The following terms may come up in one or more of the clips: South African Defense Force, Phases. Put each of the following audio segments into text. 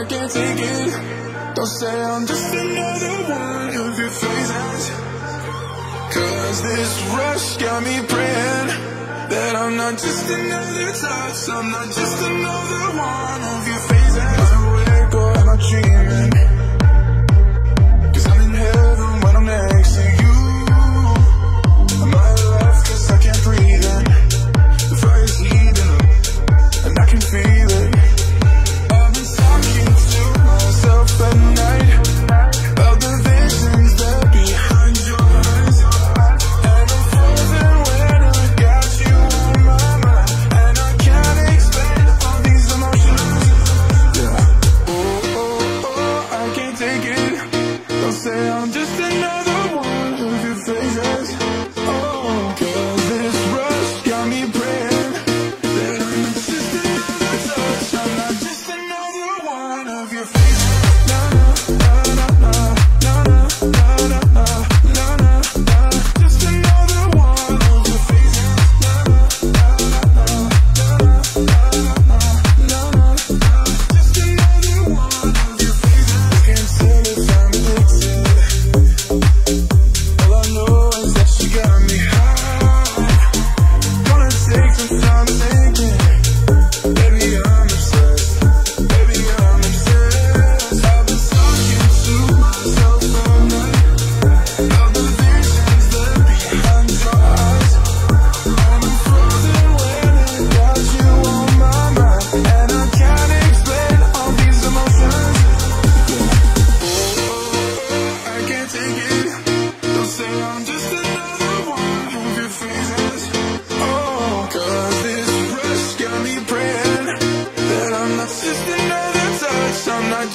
I can't take it. Don't say I'm just another one of your phases, 'cause this rush got me praying that I'm not just another touch, I'm not just another one of your phases. I wake up and I'm dreaming, 'cause I'm in heaven when I'm next to you. My life, 'cause I can't breathe in. The fire's heating up and I can feel it. I've been talking to myself at night about the visions that are behind your eyes, and I'm frozen when I got you on my mind, and I can't explain all these emotions. Yeah. Oh, oh, oh, I can't take it. Don't say I'm just another one of your phases.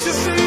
Just